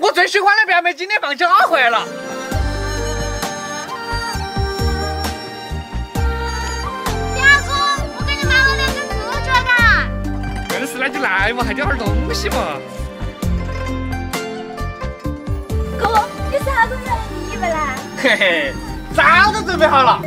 我最喜欢的表妹今天放假回来了。表哥，我给你买了两根猪脚杆。硬是那就来嘛，还点点东西嘛。哥，你是好多人，你以为呢？嘿嘿，早都准备好了。